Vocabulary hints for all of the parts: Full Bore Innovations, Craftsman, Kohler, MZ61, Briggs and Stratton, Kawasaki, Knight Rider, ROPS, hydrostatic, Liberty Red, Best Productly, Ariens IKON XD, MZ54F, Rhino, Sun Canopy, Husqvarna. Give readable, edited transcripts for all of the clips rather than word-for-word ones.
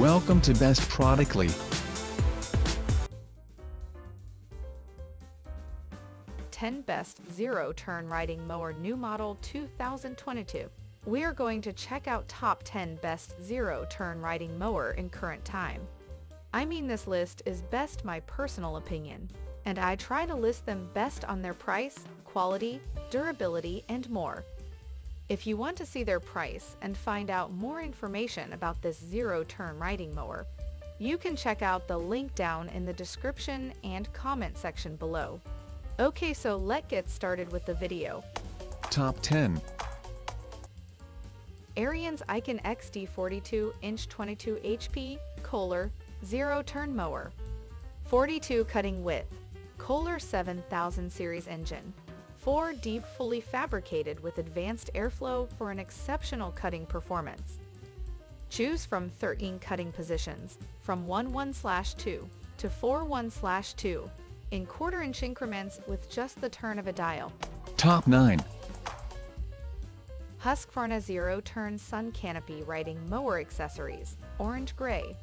Welcome to Best Productly. Ten Best Zero-Turn Riding Mower New Model 2022. We are going to check out top 10 best zero-turn riding mower in current time. I mean, this list is best my personal opinion, and I try to list them best on their price, quality, durability, and more. If you want to see their price and find out more information about this zero-turn riding mower, you can check out the link down in the description and comment section below. Okay, so let's get started with the video. Top 10. Ariens IKON XD 42-inch 22 HP Kohler Zero-Turn Mower. 42 cutting width. Kohler 7000 series engine. 4 deep, fully fabricated with advanced airflow for an exceptional cutting performance. Choose from 13 cutting positions, from 1/1/2 to 4/1/2, in quarter-inch increments with just the turn of a dial. Top 9. Husqvarna Zero-Turn Sun Canopy Riding Mower Accessories, orange-gray.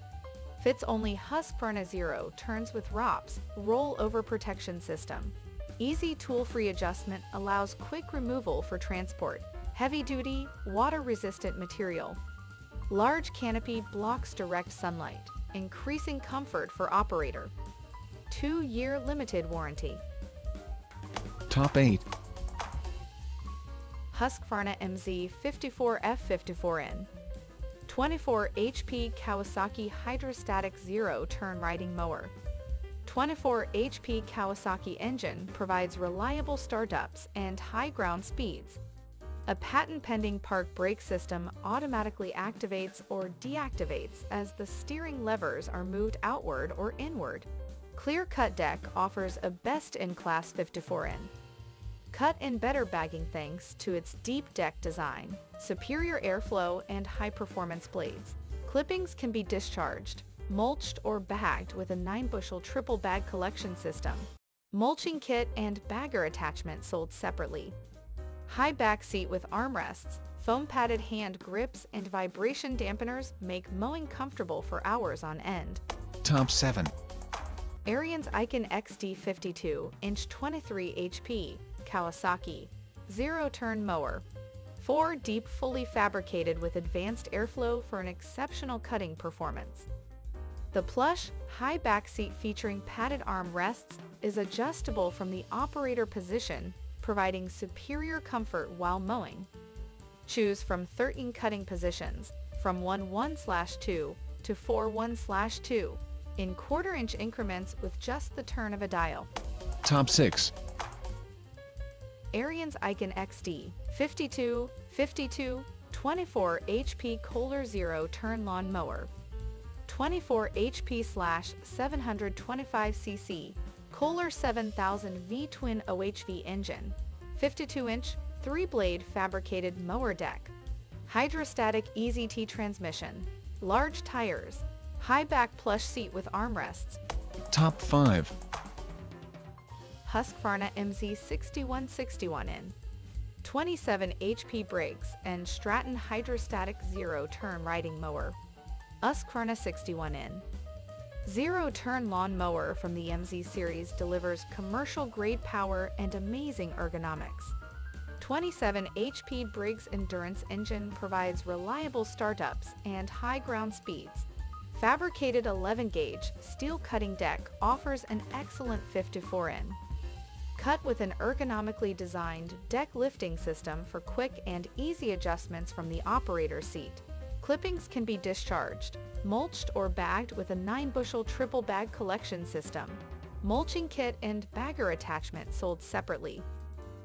Fits only Husqvarna Zero-Turns with ROPS, Roll-Over Protection System. Easy tool-free adjustment allows quick removal for transport. Heavy-duty, water-resistant material. Large canopy blocks direct sunlight, increasing comfort for operator. 2-year limited warranty. Top 8. Husqvarna MZ 54F54N 24 HP Kawasaki Hydrostatic Zero-Turn Riding Mower. 24 HP Kawasaki engine provides reliable startups and high ground speeds. A patent-pending park brake system automatically activates or deactivates as the steering levers are moved outward or inward. Clear-cut deck offers a best-in-class 54N. Cut and better bagging thanks to its deep deck design, superior airflow, and high-performance blades. Clippings can be discharged, mulched, or bagged with a 9-bushel triple bag collection system. Mulching kit and bagger attachment sold separately. High back seat with armrests, foam-padded hand grips, and vibration dampeners make mowing comfortable for hours on end. Top 7. Ariens IKON XD 52-inch 23 HP. Kawasaki Zero-Turn Mower. 4 deep, fully fabricated with advanced airflow for an exceptional cutting performance. The plush, high back seat featuring padded arm rests is adjustable from the operator position, providing superior comfort while mowing. Choose from 13 cutting positions, from 1/1/2 to 4/1/2, in quarter-inch increments with just the turn of a dial. Top 6. Ariens IKON XD 52-24 HP Kohler Zero-Turn Lawn Mower. 24 HP/725cc Kohler 7000 V-Twin OHV engine. 52-inch, 3-blade fabricated mower deck. Hydrostatic EZT transmission. Large tires. High back plush seat with armrests. Top 5. Husqvarna MZ 6161N 27 HP Briggs and Stratton Hydrostatic Zero-Turn Riding Mower. Husqvarna 61N Zero-Turn Lawn Mower from the MZ series delivers commercial-grade power and amazing ergonomics. 27 HP Briggs Endurance engine provides reliable startups and high ground speeds. Fabricated 11-gauge steel cutting deck offers an excellent 54N. Cut with an ergonomically designed deck lifting system for quick and easy adjustments from the operator's seat. Clippings can be discharged, mulched, or bagged with a 9-bushel triple bag collection system. Mulching kit and bagger attachment sold separately.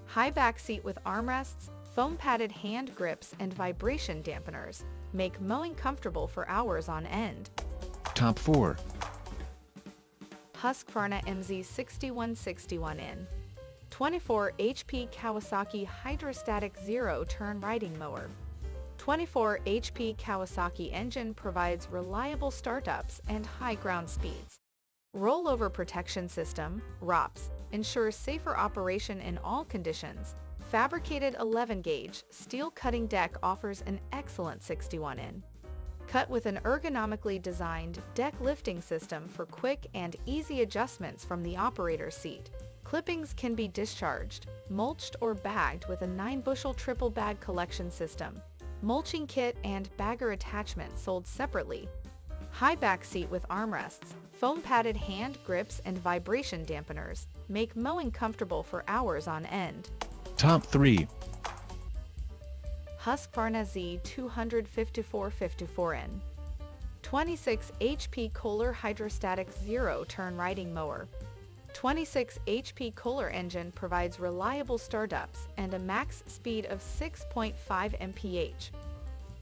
High back seat with armrests, foam-padded hand grips, and vibration dampeners make mowing comfortable for hours on end. Top 4. Husqvarna MZ 6161N 24 HP Kawasaki Hydrostatic Zero-Turn Riding Mower. 24 HP Kawasaki engine provides reliable startups and high ground speeds. Rollover Protection System, ROPS, ensures safer operation in all conditions. Fabricated 11-gauge steel cutting deck offers an excellent 61N. Cut with an ergonomically designed deck lifting system for quick and easy adjustments from the operator's seat. Clippings can be discharged, mulched, or bagged with a 9-bushel triple bag collection system. Mulching kit and bagger attachment sold separately. High back seat with armrests, foam padded hand grips, and vibration dampeners make mowing comfortable for hours on end. Top 3. Husqvarna Z254-54N 26 HP Kohler hydrostatic zero-turn riding mower. 26 HP Kohler engine provides reliable startups and a max speed of 6.5 mph.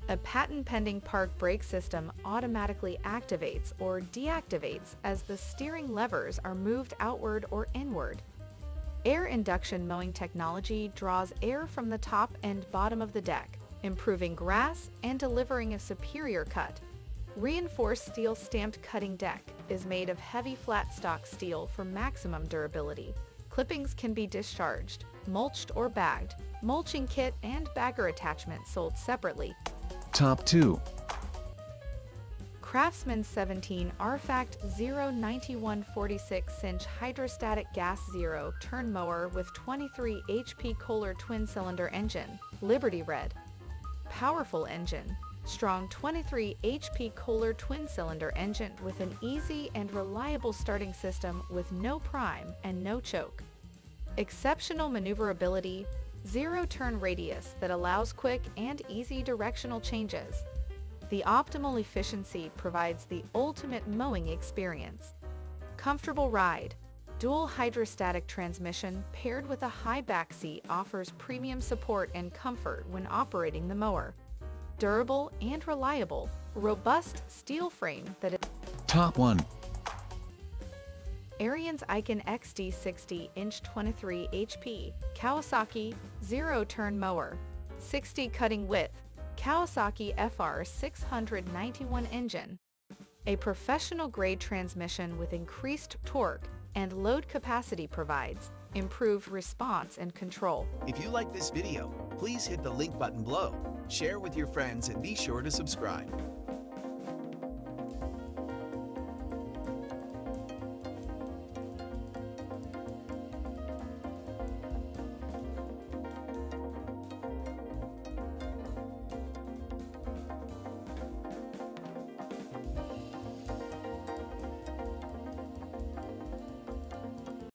A patent-pending park brake system automatically activates or deactivates as the steering levers are moved outward or inward. Air induction mowing technology draws air from the top and bottom of the deck, improving grass and delivering a superior cut. Reinforced steel stamped cutting deck is made of heavy flat stock steel for maximum durability. Clippings can be discharged, mulched, or bagged. Mulching kit and bagger attachment sold separately. Top 2. Craftsman 17 RFACT 091 46-inch hydrostatic gas zero-turn mower with 23 HP Kohler twin-cylinder engine, Liberty Red. Powerful engine, strong 23 HP Kohler twin-cylinder engine with an easy and reliable starting system with no prime and no choke. Exceptional maneuverability, zero-turn radius that allows quick and easy directional changes. The optimal efficiency provides the ultimate mowing experience. Comfortable ride. Dual hydrostatic transmission paired with a high back seat offers premium support and comfort when operating the mower. Durable and reliable, robust steel frame that is... Top 1. Ariens IKON XD 60-inch 23 HP Kawasaki zero-turn mower. 60 cutting width. Kawasaki FR 691 engine. A professional-grade transmission with increased torque and load capacity provides improved response and control. If you like this video, please hit the like button below, share with your friends, and be sure to subscribe.